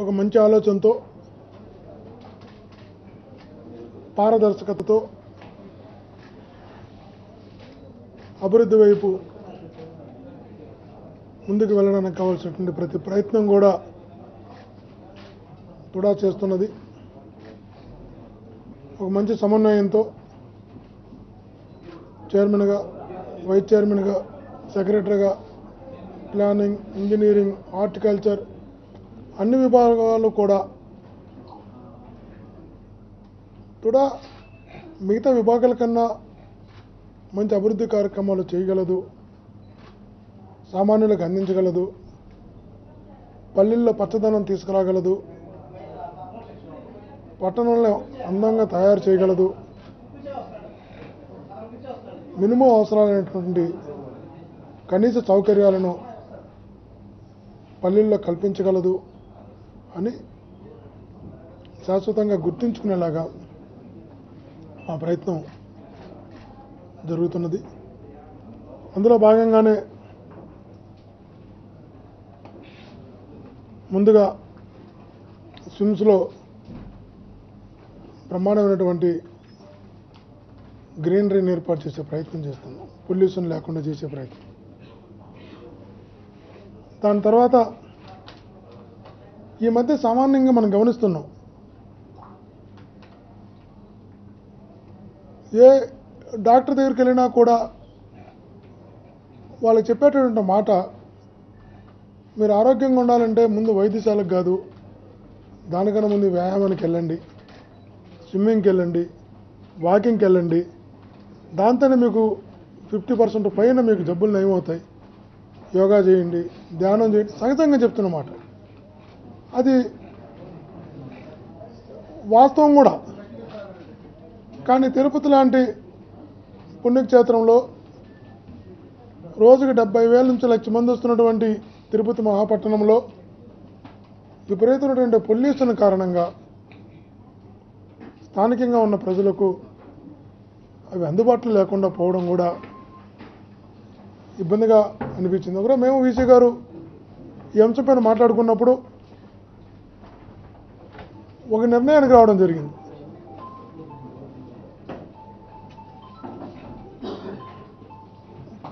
ఒక మంచి ఆలోచనతో పారదర్శకతతో అభివృద్ధి వైపు ముందుకు వెళ్ళడానికి కావాల్సినటువంటి ప్రతి ప్రయత్నం కూడా తుడా చేస్తున్నది. ఒక మంచి సమన్వయంతో చైర్మన్గా, వైస్ చైర్మన్గా, సెక్రటరీగా, ప్లానింగ్, ఇంజనీరింగ్, హార్టికల్చర్ అన్ని విభాగాలు కూడా తుడా మిగతా విభాగాల కన్నా మంచి అభివృద్ధి కార్యక్రమాలు చేయగలదు, సామాన్యులకు అందించగలదు, పల్లెల్లో పచ్చదనం తీసుకురాగలదు, పట్టణంలో అందంగా తయారు చేయగలదు. మినిమం అవసరాలైనటువంటి కనీస సౌకర్యాలను పల్లెల్లో కల్పించగలదు అని శాశ్వతంగా గుర్తించుకునేలాగా ఆ ప్రయత్నం జరుగుతున్నది. అందులో భాగంగానే ముందుగా స్విమ్స్లో బ్రహ్మాండమైనటువంటి గ్రీనరీని ఏర్పాటు చేసే ప్రయత్నం చేస్తున్నాం, పొల్యూషన్ లేకుండా చేసే ప్రయత్నం. దాని తర్వాత ఈ మధ్య సామాన్యంగా మనం గమనిస్తున్నాం, ఏ డాక్టర్ దగ్గరికి వెళ్ళినా కూడా వాళ్ళకి చెప్పేటటువంటి మాట, మీరు ఆరోగ్యంగా ఉండాలంటే ముందు వైద్యశాలకు కాదు, దానికన్నా ముందు వ్యాయామానికి వెళ్ళండి, స్విమ్మింగ్కి వెళ్ళండి, వాకింగ్కి వెళ్ళండి, దాంతోనే మీకు 50% పైన మీకు జబ్బులు నయమవుతాయి, యోగా చేయండి, ధ్యానం చేయండి, సహజంగా చెప్తున్నమాట. అది వాస్తవం కూడా. కానీ తిరుపతి లాంటి పుణ్యక్షేత్రంలో రోజుకి 70,000 నుంచి 100,000 మంది వస్తున్నటువంటి తిరుపతి మహాపట్టణంలో విపరీతమైనటువంటి పొల్యూషన్ కారణంగా స్థానికంగా ఉన్న ప్రజలకు అవి అందుబాటులో లేకుండా పోవడం కూడా ఇబ్బందిగా అనిపించింది. ఒకరోజు మేము వీసీ గారు ఈ అంశంపైన మాట్లాడుకున్నప్పుడు ఒక నిర్ణయానికి రావడం జరిగింది.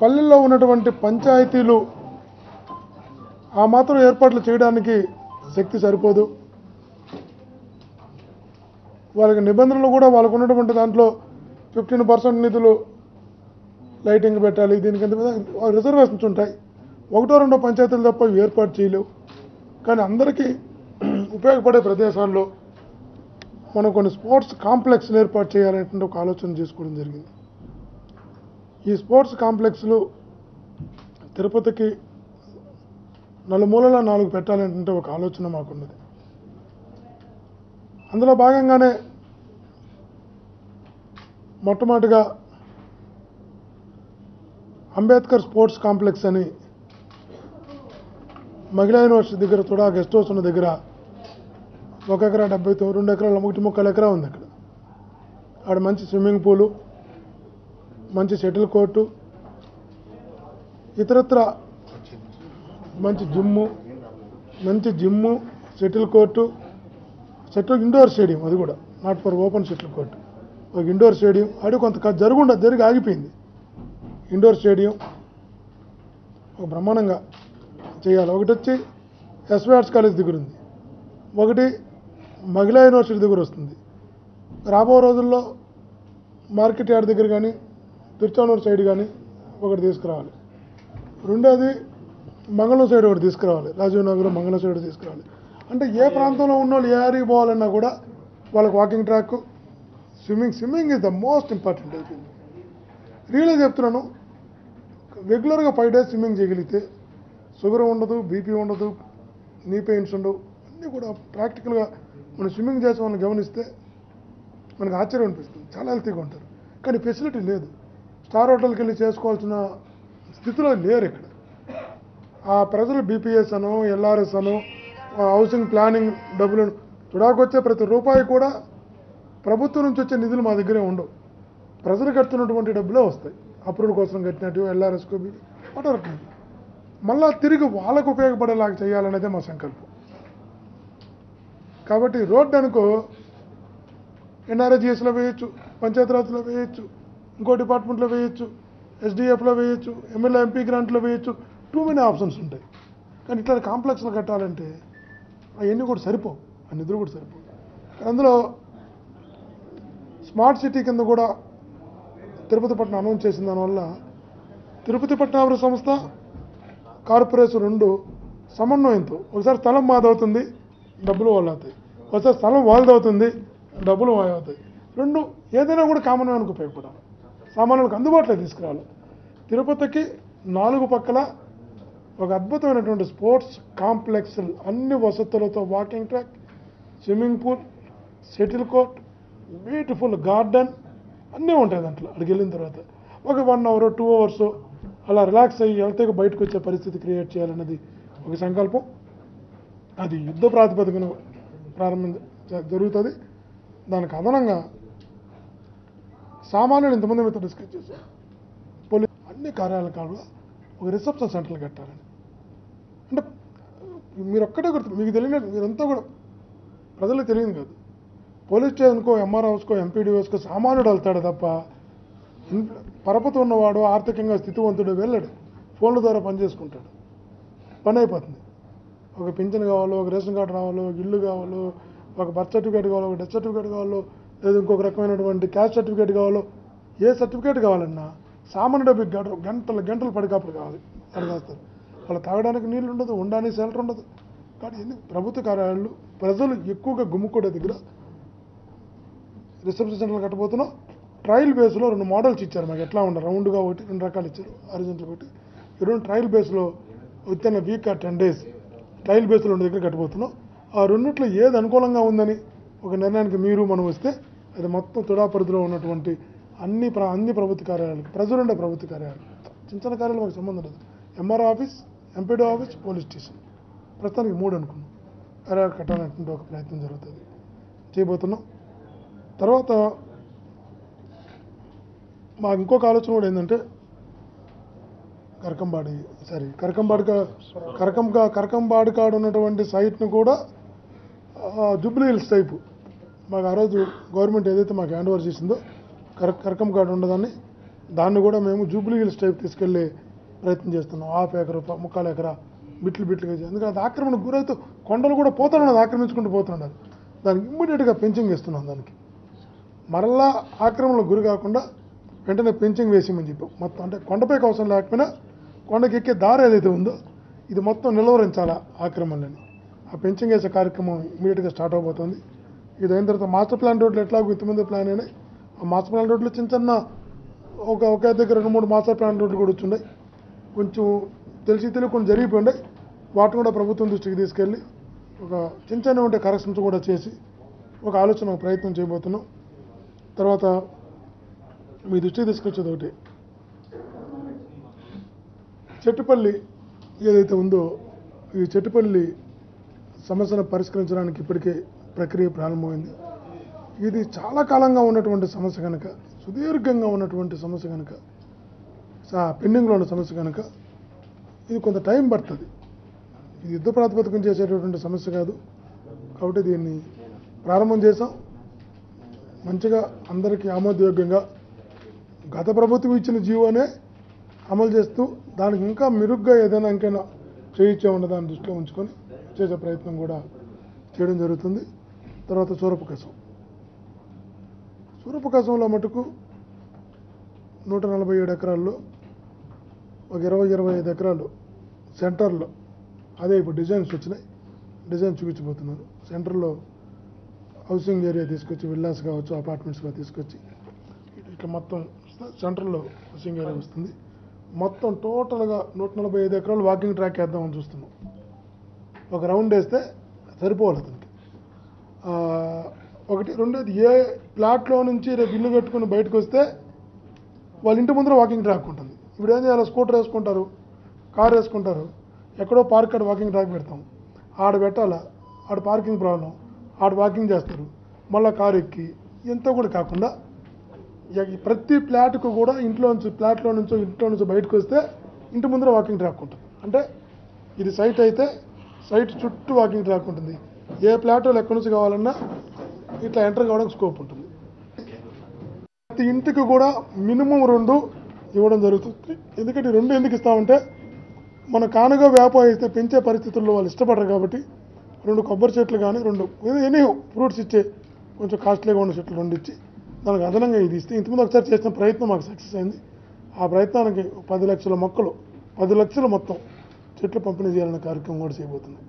పల్లెల్లో ఉన్నటువంటి పంచాయతీలు ఆ మాత్రం ఏర్పాట్లు చేయడానికి శక్తి సరిపోదు, వాళ్ళకి నిబంధనలు కూడా వాళ్ళకు ఉన్నటువంటి దాంట్లో 15% నిధులు లైటింగ్ పెట్టాలి, దీనికి రిజర్వేషన్స్ ఉంటాయి. 1-2 పంచాయతీలు తప్ప ఇవి ఏర్పాటు చేయలేవు. కానీ అందరికీ ఉపయోగపడే ప్రదేశాల్లో మనం కొన్ని స్పోర్ట్స్ కాంప్లెక్స్లు ఏర్పాటు చేయాలనేటువంటి ఒక ఆలోచన చేసుకోవడం జరిగింది. ఈ స్పోర్ట్స్ కాంప్లెక్స్లు తిరుపతికి నలుమూలలా 4 పెట్టాలంటే ఒక ఆలోచన మాకున్నది. అందులో భాగంగానే మొట్టమొదటిగా అంబేద్కర్ స్పోర్ట్స్ కాంప్లెక్స్ అని మహిళా యూనివర్సిటీ దగ్గర తుడా గెస్ట్ హౌస్ ఉన్న దగ్గర 1 ఎకరా 2 ఎకరాలు 1.75 ఎకరా ఉంది. అక్కడ ఆడ మంచి స్విమ్మింగ్ పూలు, మంచి షటిల్ కోర్టు, ఇతరత్ర మంచి gym, shuttle court, indoor stadium, అది కూడా not for open shuttle court, ఒక ఇండోర్ స్టేడియం. అది కొంత జరిగి ఆగిపోయింది. ఇండోర్ స్టేడియం ఒక బ్రహ్మాండంగా చేయాలి. ఒకటి వచ్చి ఎస్వి ఆర్ట్స్ కాలేజ్ దగ్గర ఉంది, ఒకటి మహిళా యూనివర్సిటీ దగ్గర వస్తుంది. రాబో రోజుల్లో మార్కెట్ యార్డ్ దగ్గర కానీ తిరుచానూరు సైడ్ కానీ ఒకటి తీసుకురావాలి. రెండోది మంగళం సైడ్ ఒకటి తీసుకురావాలి, రాజీవ్ నగర్ మంగళం సైడ్ తీసుకురావాలి. అంటే ఏ ప్రాంతంలో ఉన్న వాళ్ళు ఏ ఆరికి పోవాలన్నా కూడా వాళ్ళకి walking track, swimming is the most important అయిపోయింది. రియల్గా చెప్తున్నాను, రెగ్యులర్గా 5 డేస్ స్విమ్మింగ్ చేయగలిగితే షుగర్ ఉండదు, బీపీ ఉండదు, నీ పెయిన్స్ ఉండవు. అన్నీ కూడా ప్రాక్టికల్గా మనం స్విమ్మింగ్ చేసే వాళ్ళని గమనిస్తే మనకు ఆశ్చర్యం అనిపిస్తుంది, చాలా హెల్తీగా ఉంటారు. కానీ ఫెసిలిటీ లేదు, స్టార్ హోటల్కి వెళ్ళి చేసుకోవాల్సిన స్థితిలో లేరు ఇక్కడ ఆ ప్రజలు. బీపీఎస్ అను, ఎల్ఆర్ఎస్ అను, హౌసింగ్ ప్లానింగ్ డబ్బులు, తుడాకు వచ్చే ప్రతి రూపాయి కూడా ప్రభుత్వం నుంచి వచ్చే నిధులు మా దగ్గరే ఉండవు, ప్రజలు కడుతున్నటువంటి డబ్బులే వస్తాయి. అప్రూవల్ కోసం కట్టినట్టు ఎల్ఆర్ఎస్కు మళ్ళీ తిరిగి వాళ్ళకు ఉపయోగపడేలాగా చేయాలనేదే మా సంకల్పం. కాబట్టి రోడ్డు అనుకో ఎన్ఆర్ఐజిఎస్లో వేయచ్చు, పంచాయతీరాజ్లో వేయచ్చు, ఇంకో డిపార్ట్మెంట్లో వేయచ్చు, ఎస్డిఎఫ్లో వేయచ్చు, ఎమ్మెల్యే ఎంపీ గ్రాంట్లో వేయచ్చు. టూ మెనీ ఆప్షన్స్ ఉంటాయి. కానీ ఇట్లా కాంప్లెక్స్లో కట్టాలంటే అవన్నీ కూడా సరిపోవు, ఆ నిధులు కూడా సరిపోవు. అందులో స్మార్ట్ సిటీ కింద కూడా తిరుపతి పట్టణం అనౌన్స్ చేసిన దానివల్ల తిరుపతి పట్టణాభివృద్ధి సంస్థ కార్పొరేషన్ రెండు సమన్వయంతో ఒకసారి స్థలం మాదవుతుంది, డబ్బులు వాళ్ళు అవుతాయి, ఒకసారి స్థలం వాళ్ళదవుతుంది, డబ్బులు వాళ్ళు అవుతాయి. రెండు ఏదైనా కూడా కామన్ మ్యాన్కి ఉపయోగపడాలి, సామాన్యులకు అందుబాటులో తీసుకురావాలి. తిరుపతికి నాలుగు పక్కల ఒక అద్భుతమైనటువంటి స్పోర్ట్స్ కాంప్లెక్స్, అన్ని వసతులతో walking track, swimming pool, shuttle court, beautiful garden అన్నీ ఉంటాయి. దాంట్లో అక్కడికి వెళ్ళిన తర్వాత ఒక 1 hour 2 hours అలా రిలాక్స్ అయ్యి వెళ్తే బయటకు వచ్చే పరిస్థితి క్రియేట్ చేయాలన్నది ఒక సంకల్పం. అది యుద్ధ ప్రాతిపదికన జరుగుతుంది. దానికి అదనంగా సామాన్యులు ఇంతమంది మీతో డిస్కస్ చేశారు, పోలీసు అన్ని కార్యాలయాల్లో ఒక రిసెప్షన్ సెంటర్లు కట్టాలని. అంటే మీరు ఒక్కటే గుర్తు, మీకు తెలియదు, మీరంతా కూడా ప్రజలకు తెలియదు కాదు. పోలీస్ స్టేషన్కో ఎంఆర్ఓస్కో ఎంపీడీఓస్కో సామాన్యుడు వెళ్తాడు తప్ప పరపతి ఉన్నవాడు, ఆర్థికంగా స్థితివంతుడు వెళ్ళాడు. ఫోన్ల ద్వారా పని చేసుకుంటాడు, పని అయిపోతుంది. ఒక పింఛన్ కావాలో, ఒక రేషన్ కార్డు రావాలో, ఒక ఇల్లు కావాలో, ఒక బర్త్ సర్టిఫికేట్ కావాలో, ఒక డెత్ సర్టిఫికేట్ కావాలో, లేదా ఇంకొక రకమైనటువంటి క్యాస్ట్ సర్టిఫికేట్ కావాలో, ఏ సర్టిఫికేట్ కావాలన్నా సామాన్య డబ్బుకి గంటలు గంటలు పడికాపులు కావాలి అడిగేస్తారు. వాళ్ళు తాగడానికి నీళ్ళు ఉండదు, ఉండడానికి సెల్టర్ ఉండదు. కానీ ప్రభుత్వ కార్యాలయాలు ప్రజలు ఎక్కువగా గుమ్ముకోడే దగ్గర రిసెప్షన్ సెంటర్లు కట్టబోతున్నాం. ట్రయల్ బేస్లో 2 మోడల్స్ ఇచ్చారు మాకు, ఎట్లా ఉండాలి. రౌండ్గా ఒకటి, 2 రకాలు ఇచ్చారు, అర్జెంట్లు ఒకటి. ఈ 2 ట్రయల్ బేస్లో within week 10 days trial బేస్లో 2 దగ్గర కట్టబోతున్నాం. ఆ 2ట్లో ఏది అనుకూలంగా ఉందని ఒక నిర్ణయానికి మీరు మనం వస్తే అది మొత్తం తుడా పరిధిలో ఉన్నటువంటి అన్ని ప్రభుత్వ కార్యాలయాలకు, ప్రజలుండే ప్రభుత్వ కార్యాలయాలు, చిన్న చిన్న కార్యాలయాలు మాకు సంబంధం లేదు. MRO office, MPD office, police station, ప్రస్తుతానికి 3 అనుకున్నాం కార్యాలయాలు కట్టాలనేటువంటి ఒక ప్రయత్నం జరుగుతుంది, చేయబోతున్నాం. తర్వాత మాకు ఇంకొక ఆలోచన కూడా ఏంటంటే కరకంబాడి కాడ ఉన్నటువంటి సైట్ను కూడా జుబ్లీ హిల్స్ టైపు మాకు ఆ రోజు గవర్నమెంట్ ఏదైతే మాకు హ్యాండ్ ఓవర్ చేసిందో కరకంబాడి ఉండదాన్ని, దాన్ని కూడా మేము జుబ్లీ హిల్స్ టైపు తీసుకెళ్లే ప్రయత్నం చేస్తున్నాం. 1/2 ఎకరా 3/4 ఎకరా బిట్లుగా చేసి, ఎందుకంటే అది ఆక్రమణకు గురైతే కొండలు కూడా పోతున్నారు, ఆక్రమించుకుంటూ పోతున్నారు. దానికి ఇమ్మీడియట్గా పెంచింగ్ వేస్తున్నాం. దానికి మరలా ఆక్రమణకు గురి కాకుండా వెంటనే పెంచింగ్ వేసామని చెప్పి మొత్తం, అంటే కొండపైకి అవసరం లేకపోయినా కొండకి ఎక్కే దారి ఏదైతే ఉందో ఇది మొత్తం నిలువరించాలా ఆక్రమణని. ఆ పెంచింగ్ వేసే కార్యక్రమం ఇమీడియట్గా స్టార్ట్ అవబోతుంది. ఇది అయిన తర్వాత మాస్టర్ ప్లాన్ రోడ్లు ఎట్లాగో ఇంతమంది ప్లాన్ అయినాయి. ఆ మాస్టర్ ప్లాన్ రోడ్లు చిన్న ఒకే దగ్గర 2-3 మాస్టర్ ప్లాన్ రోడ్లు కూడా వచ్చున్నాయి. కొంచెం తెలిసి కొన్ని జరిగిపోయి వాటిని కూడా ప్రభుత్వం దృష్టికి తీసుకెళ్ళి ఒక చిన్న ఉంటే కరెక్షన్స్ కూడా చేసి ఒక ఆలోచన ప్రయత్నం చేయబోతున్నాం. తర్వాత మీ దృష్టికి తీసుకొచ్చేది ఒకటి, చెట్టుపల్లి ఏదైతే ఉందో ఈ చెట్టుపల్లి సమస్యను పరిష్కరించడానికి ఇప్పటికే ప్రక్రియ ప్రారంభమైంది. ఇది చాలా కాలంగా ఉన్నటువంటి సమస్య కనుక, సుదీర్ఘంగా ఉన్నటువంటి సమస్య కనుక, పెండింగ్లో ఉన్న సమస్య కనుక ఇది కొంత టైం పడుతుంది. ఇది యుద్ధ ప్రాతిపదికం చేసేటటువంటి సమస్య కాదు కాబట్టి దీన్ని ప్రారంభం చేసాం. మంచిగా అందరికీ ఆమోదయోగ్యంగా గత ప్రభుత్వం ఇచ్చిన జీవోనే అమలు చేస్తూ దానికి ఇంకా మెరుగ్గా ఏదైనా ఇంకైనా చేయించామన్న దాన్ని దృష్టిలో ఉంచుకొని చేసే ప్రయత్నం కూడా చేయడం జరుగుతుంది. తర్వాత సూరపకాశంలో మటుకు 147 ఎకరాల్లో ఒక 20-25 ఎకరాలు సెంటర్లో, అదే ఇప్పుడు డిజైన్స్ వచ్చినాయి, డిజైన్ చూపించబోతున్నారు. సెంటర్లో హౌసింగ్ ఏరియా తీసుకొచ్చి విల్లాస్ కావచ్చు, అపార్ట్మెంట్స్గా తీసుకొచ్చి ఇట్లా మొత్తం సెంటర్లో హౌసింగ్ ఏరియా వస్తుంది. మొత్తం టోటల్గా 145 ఎకరాలు వాకింగ్ ట్రాక్ వేద్దామని చూస్తున్నాం. ఒక రౌండ్ వేస్తే సరిపోవాలి అతనికి. 1, 2 ఏ ప్లాట్లో నుంచి రేపు ఇల్లు కట్టుకుని బయటకు వస్తే వాళ్ళ ఇంటి ముందర వాకింగ్ ట్రాక్ ఉంటుంది. ఇప్పుడు ఏం చేయాలి, స్కూటర్ వేసుకుంటారు, కారు వేసుకుంటారు, ఎక్కడో పార్క్ ఆడ వాకింగ్ ట్రాక్ పెడతాం, ఆడ పెట్టాలా, ఆడ పార్కింగ్ ప్రాబ్లం, ఆడ వాకింగ్ చేస్తారు, మళ్ళీ కారు ఎక్కి ఎంత కూడా కాకుండా ప్రతి ప్లాట్కు కూడా ఇంట్లో నుంచి బయటకు వస్తే ఇంటి ముందర వాకింగ్ ట్రాక్ ఉంటుంది. అంటే ఇది సైట్ అయితే సైట్ చుట్టూ వాకింగ్ ట్రాక్ ఉంటుంది, ఏ ప్లాటోలు ఎక్కడి నుంచి కావాలన్నా ఇట్లా ఎంటర్ కావడానికి స్కోప్ ఉంటుంది. ప్రతి ఇంటికి కూడా మినిమం 2 ఇవ్వడం జరుగుతుంది. ఎందుకంటే 2 ఎందుకు ఇస్తామంటే మన కానుగా వ్యాపారం ఇస్తే పెంచే పరిస్థితుల్లో వాళ్ళు ఇష్టపడరు కాబట్టి 2 కొబ్బరి చెట్లు కానీ 2 ఎనీ ఫ్రూట్స్ ఇచ్చే కొంచెం కాస్ట్లీగా ఉన్న చెట్లు 2 ఇచ్చి దానికి అదనంగా ఇది ఇస్తే, ఇంతకుముందు ఒకసారి చేసిన ప్రయత్నం మాకు సక్సెస్ అయింది. ఆ ప్రయత్నానికి 10 లక్షల మొక్కలు 10 లక్షలు మొత్తం చెట్లు పంపిణీ చేయాలనే కార్యక్రమం కూడా చేయబోతున్నాం.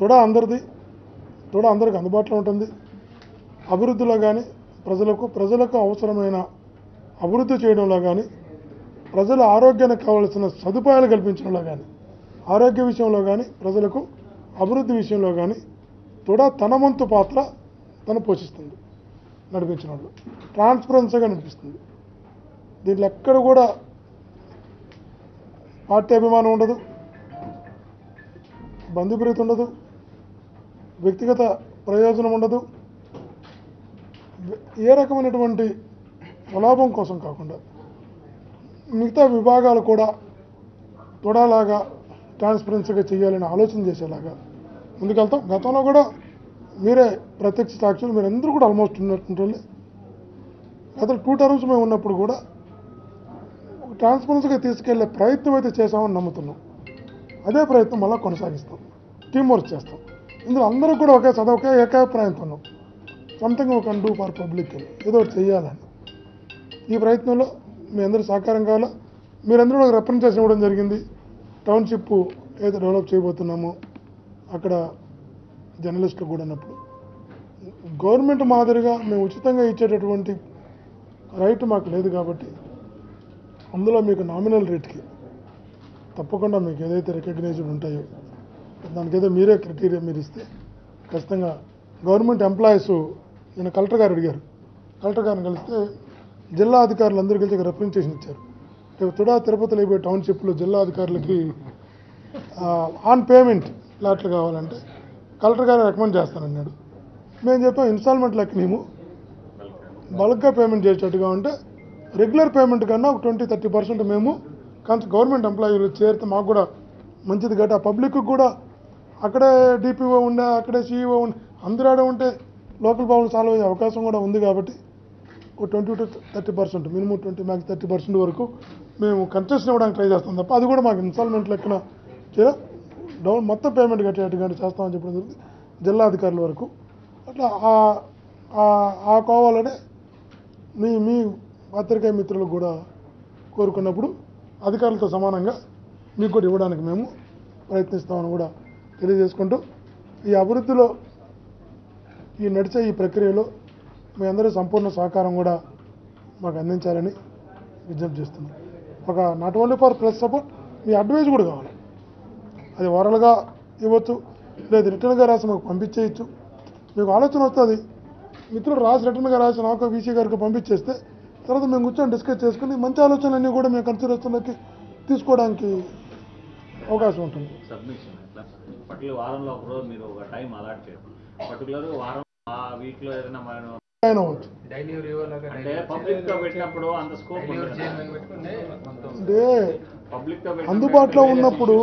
తుడా అందరికీ అందుబాటులో ఉంటుంది. అభివృద్ధిలో కానీ ప్రజలకు అవసరమైన అభివృద్ధి చేయడంలో కానీ ప్రజల ఆరోగ్యానికి కావాల్సిన సదుపాయాలు కల్పించడంలో కానీ ఆరోగ్య విషయంలో కానీ ప్రజలకు అభివృద్ధి విషయంలో కానీ తుడా తన వంతు పాత్ర తను పోషిస్తుంది. నడిపించిన వాళ్ళు ట్రాన్స్పరెన్సీగా నడిపిస్తుంది. దీంట్లో ఎక్కడ కూడా పార్టీ అభిమానం ఉండదు, బంధుప్రీతి ఉండదు, వ్యక్తిగత ప్రయోజనం ఉండదు. ఏ రకమైనటువంటి స్వలాభం కోసం కాకుండా మిగతా విభాగాలు కూడా తుడాలాగా ట్రాన్స్పరెన్సీగా చేయాలని ఆలోచన చేసేలాగా ముందుకెళ్తాం. గతంలో కూడా మీరే ప్రత్యక్ష సాక్షులు, మీరందరూ కూడా ఆల్మోస్ట్ ఉన్నట్టు గత 2 టర్మ్స్ మేము ఉన్నప్పుడు కూడా ట్రాన్స్పరెన్సీగా తీసుకెళ్లే ప్రయత్నం అయితే చేసామని నమ్ముతున్నాం. అదే ప్రయత్నం మళ్ళీ కొనసాగిస్తాం, టీం వర్క్ చేస్తాం. ఇందులో అందరూ కూడా ఒకే ఏకాభిప్రాయంతో ఉన్నాం. సొంతంగా ఒక డూ ఫర్ పబ్లిక్ ఏదో ఒకటి చేయాలని ఈ ప్రయత్నంలో మీ అందరూ సహకారం కావాలా. మీరందరూ కూడా రిప్రజెంటేషన్ ఇవ్వడం జరిగింది. టౌన్షిప్ ఏదో డెవలప్ చేయబోతున్నామో అక్కడ జర్నలిస్టులు కూడా ఉన్నప్పుడు గవర్నమెంట్ మాదిరిగా మేము ఉచితంగా ఇచ్చేటటువంటి రైట్ మాకు లేదు కాబట్టి అందులో మీకు నామినల్ రేట్కి తప్పకుండా మీకు ఏదైతే రికగ్నైజ్డ్ ఉంటాయో దానికైతే మీరే క్రైటీరియా మీరు ఇస్తే ఖచ్చితంగా గవర్నమెంట్ ఎంప్లాయీస్ నేను కలెక్టర్ గారిని కలిస్తే జిల్లా అధికారులందరూ కలిసి ఒక రిప్రజెంటేషన్ ఇచ్చారు. రేపు తుడా తిరుపతిలో అయిపోయే టౌన్షిప్లో జిల్లా అధికారులకి ఆన్ పేమెంట్ ప్లాట్లు కావాలంటే కలెక్టర్ గారు రికమెండ్ చేస్తానన్నాడు. మేము చెప్పాం ఇన్స్టాల్మెంట్ లెక్క మేము బల్క్గా పేమెంట్ చేసేటట్టుగా ఉంటే రెగ్యులర్ పేమెంట్ కన్నా ఒక 20-30% మేము గవర్నమెంట్ ఎంప్లాయీలు చేరితే మాకు కూడా మంచిది కాబట్టి ఆ పబ్లిక్కి కూడా అక్కడే డిపిఓ ఉండే అక్కడే సిఇఓ ఉండే అందరూ ఆడ ఉంటే లోకల్ ప్రాబ్లమ్ సాల్వ్ అయ్యే అవకాశం కూడా ఉంది కాబట్టి ఒక 20-30% మినిమం 20 మ్యాక్స్ 30% వరకు మేము కన్సెషన్ ఇవ్వడానికి ట్రై చేస్తాం తప్ప అది కూడా మాకు ఇన్స్టాల్మెంట్ లెక్కన డౌన్ మొత్తం పేమెంట్ కట్టేటట్టు చేస్తామని చెప్పడం జరిగింది జిల్లా అధికారుల వరకు. అట్లా ఆ కోవాలనే మీ పత్రికా మిత్రులు కూడా కోరుకున్నప్పుడు అధికారులతో సమానంగా మీకు కూడా ఇవ్వడానికి మేము ప్రయత్నిస్తామని కూడా తెలియజేసుకుంటూ ఈ అభివృద్ధిలో ఈ నడిచే ఈ ప్రక్రియలో మీ అందరూ సంపూర్ణ సహకారం కూడా మాకు అందించాలని విజ్ఞప్తి చేస్తున్నాం. ఒక not only for press support మీ అడ్వైజ్ కూడా కావాలి. అది ఓరల్గా ఇవ్వచ్చు, లేదు రిటర్న్గా రాసి మాకు పంపించేయచ్చు. మీకు ఆలోచన వస్తుంది మిత్రులు రాసి రిటర్న్గా రాసి నాకు వీసీ గారికి పంపించేస్తే తర్వాత మేము కూర్చొని డిస్కస్ చేసుకుని మంచి ఆలోచనలన్నీ కూడా మేము కన్సిడరేషన్లోకి తీసుకోవడానికి అవకాశం ఉంటుంది. అంటే అందుబాటులో ఉన్నప్పుడు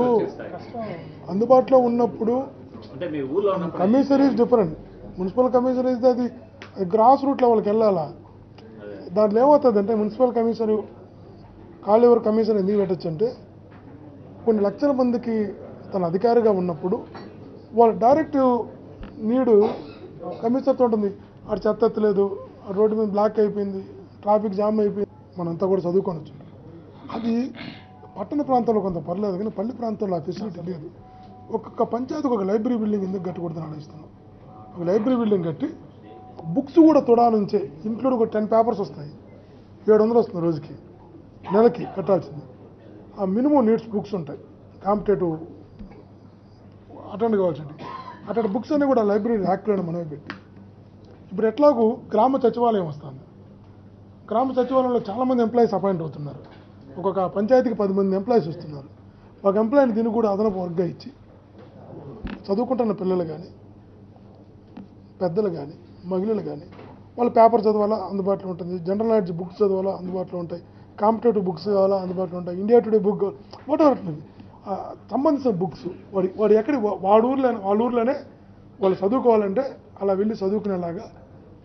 commissioner is different. Municipal commissioner అయితే అది గ్రాస్ రూట్ లెవెల్కి వెళ్ళాలా. దాంట్లో ఏమవుతుందంటే మున్సిపల్ కమిషనర్ కాళీవర్ కమిషనర్ ఎందుకు పెట్టచ్చు అంటే కొన్ని లక్షల మందికి తన అధికారిగా ఉన్నప్పుడు వాళ్ళ డైరెక్ట్ నీడు కమిషనర్తో ఉంటుంది. అటు చెత్త ఎత్తలేదు, రోడ్డు మీద బ్లాక్ అయిపోయింది, ట్రాఫిక్ జామ్ అయిపోయింది, మనంతా కూడా చదువుకోవచ్చు. అది పట్టణ ప్రాంతంలో కొంత పర్లేదు కానీ పల్లె ప్రాంతంలో ఆ ఫెసిలిటీ లేదు. ఒక్కొక్క పంచాయతీకి ఒక లైబ్రరీ బిల్డింగ్ ఎందుకు కట్టకూడదని ఆలోచిస్తున్నాం. ఒక లైబ్రరీ బిల్డింగ్ కట్టి బుక్స్ కూడా తుడా నుంచే ఇంక్లూడ్ ఒక 10 పేపర్స్ వస్తాయి. 700 వస్తుంది రోజుకి నెలకి కట్టాల్సింది. ఆ మినిమం నీడ్స్ బుక్స్ ఉంటాయి, కాంపిటేటివ్ అటెండ్ కావాల్సింది. అటువంటి బుక్స్ అన్నీ కూడా లైబ్రరీ యాక్ట్లను మనమే పెట్టి ఇప్పుడు ఎట్లాగూ గ్రామ సచివాలయం వస్తుంది. గ్రామ సచివాలయంలో చాలామంది ఎంప్లాయీస్ అపాయింట్ అవుతున్నారు. ఒక్కొక్క పంచాయతీకి 10 మంది ఎంప్లాయీస్ వస్తున్నారు. ఒక ఎంప్లాయీని దీన్ని కూడా అదనపు వర్క్గా ఇచ్చి చదువుకుంటున్న పిల్లలు కానీ పెద్దలు కానీ మహిళలు కానీ వాళ్ళు పేపర్ చదవాలా అందుబాటులో ఉంటుంది, జనరల్ నాలెడ్జ్ బుక్స్ చదవాలా అందుబాటులో ఉంటాయి, కాంపిటేటివ్ బుక్స్ కావాలా అందుబాటులో ఉంటాయి, India Today book whatever ఉంటుంది. ఆ సంబంధించిన బుక్స్ వాడు ఎక్కడ వాళ్ళ ఊర్లోనే వాళ్ళు చదువుకోవాలంటే అలా వెళ్ళి చదువుకునేలాగా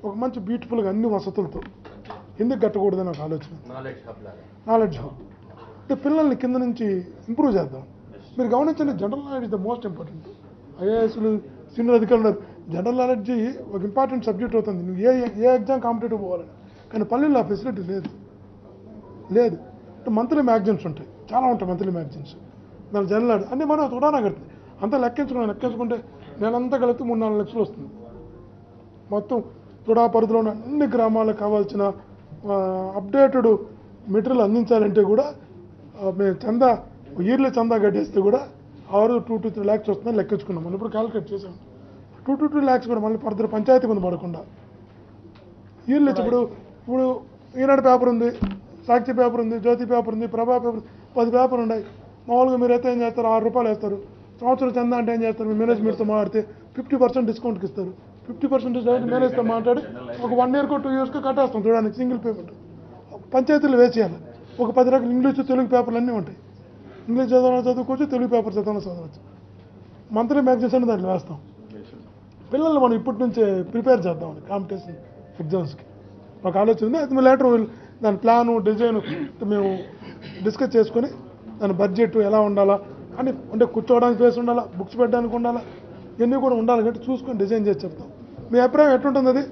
ఒక మంచి బ్యూటిఫుల్గా అన్ని వసతులతో ఎందుకు కట్టకూడదని ఒక ఆలోచన. నాలెడ్జ్ హబ్ అంటే పిల్లల్ని కింద నుంచి ఇంప్రూవ్ చేద్దాం. మీరు గమనించండి, general knowledge the most important. ఐఏఎస్లు సీనియర్ అధికారులు జనరల్ నాలెడ్జ్ ఒక ఇంపార్టెంట్ సబ్జెక్ట్ అవుతుంది. నువ్వు ఏ ఎగ్జామ్ కాంపిటేటివ్ పోవాలని. కానీ పల్లెల్లో ఆ ఫెసిలిటీ లేదు. మంత్లీ మ్యాగజైన్స్ ఉంటాయి, చాలా ఉంటాయి మంత్లీ మ్యాగజైన్స్. దాని జనరల్ నాలెడ్జ్ అంటే మనం ఉదాహరణ కడుతుంది. అంతా లెక్కించుకుంటే నేనంతా కలిపి 3-4 లక్షలు వస్తుంది. మొత్తం తుడా పరిధిలో ఉన్న అన్ని గ్రామాలకు కావాల్సిన అప్డేటెడ్ మెటీరియల్ అందించాలంటే కూడా మేము ఇయర్లీ చందా కట్టేస్తే కూడా ఆ రోజు 2-3 lakhs వస్తుందని లెక్కించుకున్నాం. మళ్ళీ ఇప్పుడు క్యాలిక్యులేట్ చేసాం 2-3 lakhs కూడా మళ్ళీ ఫర్దర్ పంచాయతీ కింద పడకుండా ఇయర్లీ. ఇప్పుడు ఈనాడు పేపర్ ఉంది, సాక్షి పేపర్ ఉంది, జ్యోతి పేపర్ ఉంది, ప్రభా పేపర్, 10 పేపర్లు ఉన్నాయి. మామూలుగా మీరు అయితే ఏం చేస్తారు, ₹6 వేస్తారు. సంవత్సరం చందా అంటే ఏం చేస్తారు, మీ మేనేజ్మెంట్తో మాట్లాడితే 50% డిస్కౌంట్కి ఇస్తారు. 50% డైరెక్ట్ మేనేజ్తో మాట్లాడి ఒక 1 yearకో 2 yearకో కట్టేస్తాం. చూడడానికి సింగిల్ పేమెంట్ పంచాయతీలు వేసేయాలి. ఒక 10 రకాల ఇంగ్లీష్ తెలుగు పేపర్లు అన్నీ ఉంటాయి. ఇంగ్లీష్ చదువుకోవచ్చు, తెలుగు పేపర్ చదవచ్చు. మంత్లీ మ్యాగజైన్స్ అని దాంట్లో వేస్తాం. పిల్లల్ని మనం ఇప్పటి నుంచే ప్రిపేర్ చేద్దామని కాంపిటీషన్ ఎగ్జామ్స్కి ఒక ఆలోచన ఉంది. అది లేటర్ దాని ప్లాను డిజైన్ మేము డిస్కస్ చేసుకొని దాని బడ్జెట్ ఎలా ఉండాలా అని, అంటే కూర్చోవడానికి ప్లేస్ ఉండాలా, బుక్స్ పెట్టడానికి ఉండాలా, ఇవన్నీ కూడా ఉండాలి. కంటే చూసుకొని డిజైన్ చేసి చెప్తాం. మీ అభిప్రాయం ఎట్లుంటుంది అది?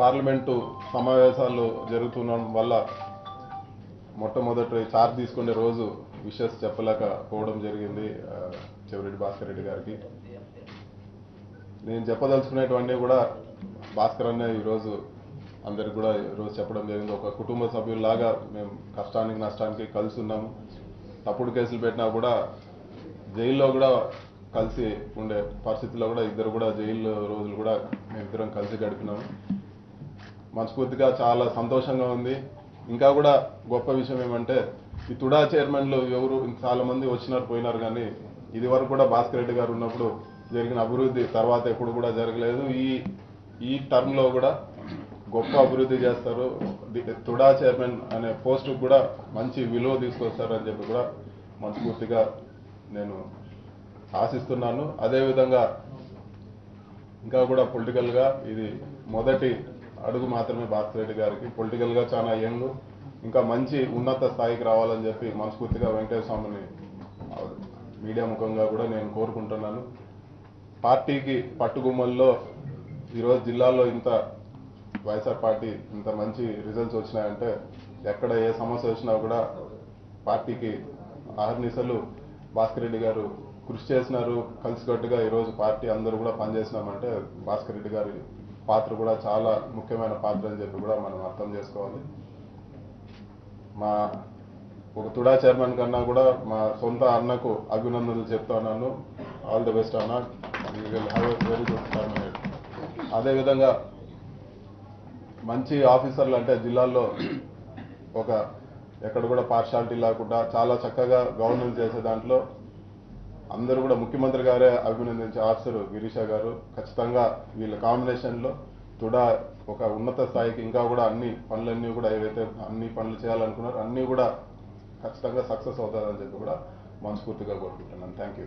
పార్లమెంటు సమావేశాలు జరుగుతున్న వల్ల మొట్టమొదటి చార్జ్ తీసుకునే రోజు విషెస్ చెప్పలేకపోవడం జరిగింది చెవిరెడ్డి భాస్కర్ రెడ్డి గారికి. నేను చెప్పదలుచుకునేటువన్నీ కూడా భాస్కర్ అన్న ఈరోజు అందరికి కూడా ఈరోజు చెప్పడం జరిగింది. ఒక కుటుంబ సభ్యుల్లాగా మేము కష్టానికి నష్టానికి కలిసి ఉన్నాము. తప్పుడు కేసులు పెట్టినా కూడా జైల్లో కూడా కలిసి ఉండే పరిస్థితుల్లో కూడా ఇద్దరు కూడా జైలు రోజులు కూడా మేమిద్దరం కలిసి గడిపినాము. మనస్ఫూర్తిగా చాలా సంతోషంగా ఉంది. ఇంకా కూడా గొప్ప విషయం ఏమంటే ఈ తుడా చైర్మన్లు ఎవరు చాలామంది వచ్చినారు పోయినారు, కానీ ఇది వరకు కూడా భాస్కర్ రెడ్డి గారు ఉన్నప్పుడు జరిగిన అభివృద్ధి తర్వాత ఎప్పుడు కూడా జరగలేదు. ఈ టర్మ్లో కూడా గొప్ప అభివృద్ధి చేస్తారు. తుడా చైర్మన్ అనే పోస్టుకు కూడా మంచి విలువ తీసుకొస్తారని చెప్పి కూడా మనస్ఫూర్తిగా నేను ఆశిస్తున్నాను. అదేవిధంగా ఇంకా కూడా పొలిటికల్గా ఇది మొదటి అడుగు మాత్రమే భాస్కర్ రెడ్డి గారికి. పొలిటికల్గా చాలా యంగ్, ఇంకా మంచి ఉన్నత స్థాయికి రావాలని చెప్పి మనస్ఫూర్తిగా వెంకటేశ్వర స్వామిని మీడియా ముఖంగా కూడా నేను కోరుకుంటున్నాను. పార్టీకి పట్టుగుమ్మల్లో ఈరోజు జిల్లాలో ఇంత వైఎస్ఆర్ పార్టీ ఇంత మంచి రిజల్ట్స్ వచ్చినాయంటే ఎక్కడ ఏ సమస్య వచ్చినా కూడా పార్టీకి ఆహర్నిశలు భాస్కర్ రెడ్డి గారు కృషి చేసినారు. కలిసికట్టుగా ఈరోజు పార్టీ అందరూ కూడా పనిచేసినామంటే భాస్కర్ రెడ్డి గారి పాత్ర కూడా చాలా ముఖ్యమైన పాత్ర అని చెప్పి కూడా మనం అర్థం చేసుకోవాలి. మా ఒక తుడా చైర్మన్ కన్నా కూడా మా సొంత అన్నకు అభినందనలు చెప్తున్నాను. ఆల్ ది బెస్ట్ అన్న, you will have a very good time. అదేవిధంగా మంచి ఆఫీసర్లు అంటే జిల్లాల్లో ఒక ఎక్కడ కూడా పార్షాలిటీ లేకుండా చాలా చక్కగా గవర్నెన్స్ చేసే దాంట్లో అందరూ కూడా ముఖ్యమంత్రి గారే అభినందించే ఆఫీసర్ గిరీష గారు. ఖచ్చితంగా వీళ్ళ కాంబినేషన్లో తుడా ఒక ఉన్నత స్థాయికి ఇంకా కూడా అన్ని పనులు చేయాలనుకున్నారో అన్నీ కూడా ఖచ్చితంగా సక్సెస్ అవుతారని చెప్పి కూడా మనస్ఫూర్తిగా కోరుకుంటున్నాను. Thank you.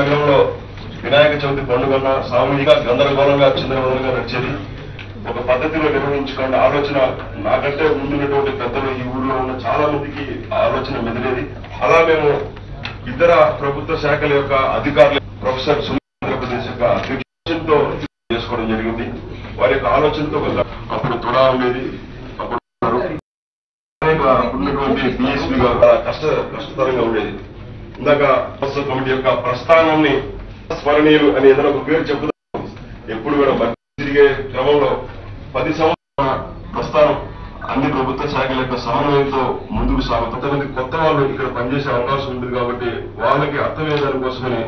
నగరంలో వినాయక చవితి పండుగ సామూహిక గందరగోళంగా చంద్రబాబుగా నడిచేది ఒక పద్ధతిలో నిర్వహించుకోండి. ఆలోచన నాకంటే ముందున్నటువంటి పెద్దలు ఈ ఊళ్ళో ఉన్న చాలా మందికి ఆలోచన మెదిలేది. అలా మేము ఇతర ప్రభుత్వ శాఖల యొక్క అధికారులు ప్రొఫెసర్ ఆంధ్రప్రదేశ్ యొక్క అధ్యక్షంతో చేసుకోవడం జరిగింది. వారి యొక్క ఆలోచనతో అప్పుడు తుడా ఉండేది, అప్పుడు ఉన్నటువంటి బిఎస్పీ గారు కష్టతరంగా ఉండేది. ఇందాక కమిటీ యొక్క ప్రస్థానాన్ని స్మరణీయులు అని ఏదైనా ఒక పేరు చెప్తాను. ఎప్పుడు కూడా తిరిగే క్రమంలో 10 సంవత్సరాల ప్రస్థానం అన్ని ప్రభుత్వ శాఖల యొక్క సమన్వయంతో ముందుకు సాగుతుంది. కొత్త వాళ్ళు ఇక్కడ పనిచేసే అవకాశం ఉంది కాబట్టి వాళ్ళకి అర్థమయ్యేదానికోసమని